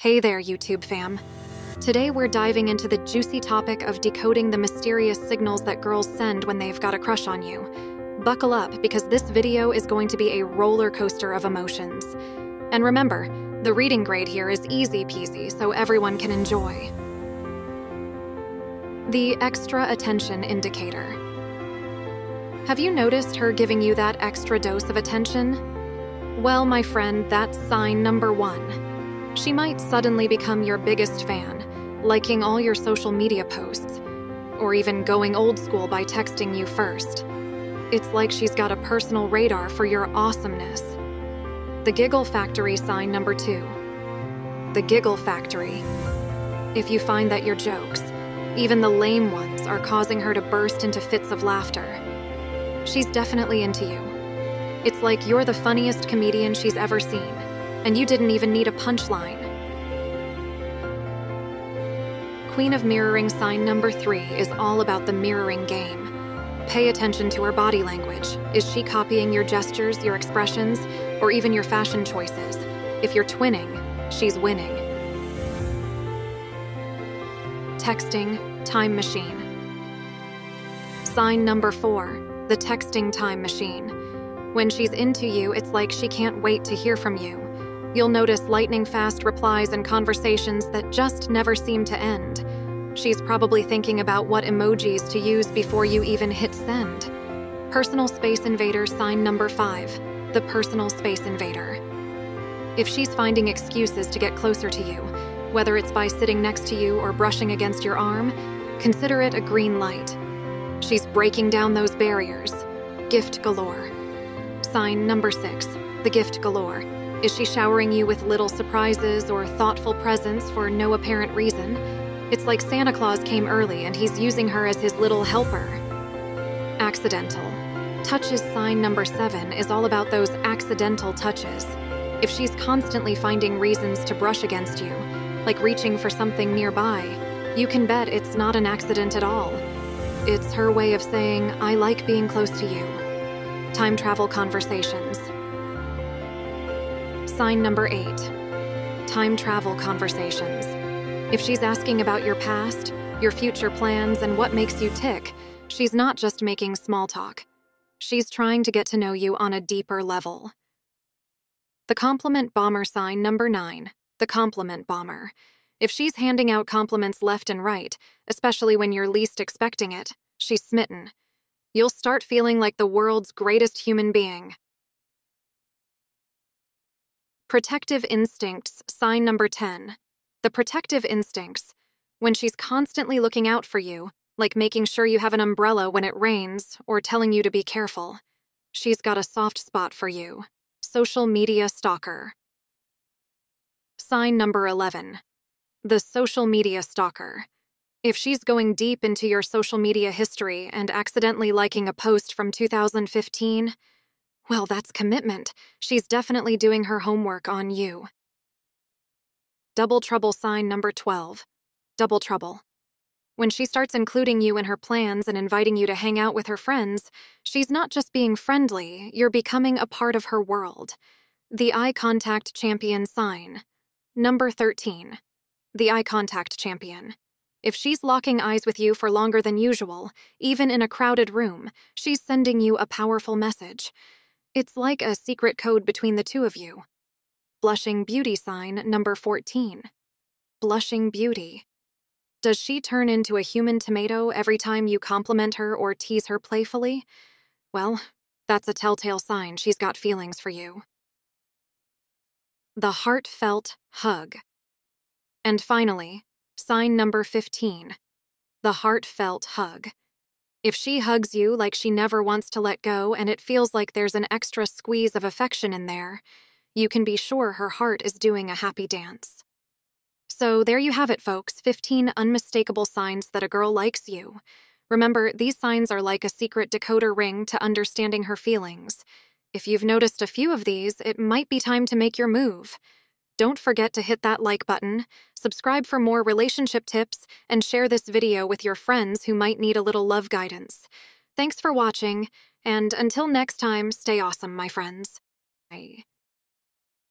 Hey there, YouTube fam. Today we're diving into the juicy topic of decoding the mysterious signals that girls send when they've got a crush on you. Buckle up, because this video is going to be a roller coaster of emotions. And remember, the reading grade here is easy peasy, so everyone can enjoy. The extra attention indicator. Have you noticed her giving you that extra dose of attention? Well, my friend, that's sign number one. She might suddenly become your biggest fan, liking all your social media posts, or even going old school by texting you first. It's like she's got a personal radar for your awesomeness. The giggle factory sign number two. The giggle factory. If you find that your jokes, even the lame ones, are causing her to burst into fits of laughter, she's definitely into you. It's like you're the funniest comedian she's ever seen, and you didn't even need a punchline. Queen of Mirroring sign number three is all about the mirroring game. Pay attention to her body language. Is she copying your gestures, your expressions, or even your fashion choices? If you're twinning, she's winning. Texting time machine. Sign number four, the texting time machine. When she's into you, it's like she can't wait to hear from you. You'll notice lightning-fast replies and conversations that just never seem to end. She's probably thinking about what emojis to use before you even hit send. Personal space invader sign number five, the personal space invader. If she's finding excuses to get closer to you, whether it's by sitting next to you or brushing against your arm, consider it a green light. She's breaking down those barriers. Gift galore. Sign number six, the gift galore. Is she showering you with little surprises or thoughtful presents for no apparent reason? It's like Santa Claus came early and he's using her as his little helper. Accidental. Touches sign number seven is all about those accidental touches. If she's constantly finding reasons to brush against you, like reaching for something nearby, you can bet it's not an accident at all. It's her way of saying, I like being close to you. Time travel conversations. Sign number eight, time travel conversations. If she's asking about your past, your future plans, and what makes you tick, she's not just making small talk. She's trying to get to know you on a deeper level. The compliment bomber sign number nine, the compliment bomber. If she's handing out compliments left and right, especially when you're least expecting it, she's smitten. You'll start feeling like the world's greatest human being. Protective instincts, sign number 10. The protective instincts. When she's constantly looking out for you, like making sure you have an umbrella when it rains or telling you to be careful, she's got a soft spot for you. Social media stalker. Sign number 11. The social media stalker. If she's going deep into your social media history and accidentally liking a post from 2015, well, that's commitment. She's definitely doing her homework on you. Double trouble sign number 12. Double trouble. When she starts including you in her plans and inviting you to hang out with her friends, she's not just being friendly, you're becoming a part of her world. The eye contact champion sign. Number 13. The eye contact champion. If she's locking eyes with you for longer than usual, even in a crowded room, she's sending you a powerful message. It's like a secret code between the two of you. Blushing beauty sign number 14. Blushing beauty. Does she turn into a human tomato every time you compliment her or tease her playfully? Well, that's a telltale sign she's got feelings for you. The heartfelt hug. And finally, sign number 15. The heartfelt hug. If she hugs you like she never wants to let go and it feels like there's an extra squeeze of affection in there, you can be sure her heart is doing a happy dance. So there you have it, folks, 15 unmistakable signs that a girl likes you. Remember, these signs are like a secret decoder ring to understanding her feelings. If you've noticed a few of these, it might be time to make your move. Don't forget to hit that like button, subscribe for more relationship tips, and share this video with your friends who might need a little love guidance. Thanks for watching, and until next time, stay awesome, my friends. Bye.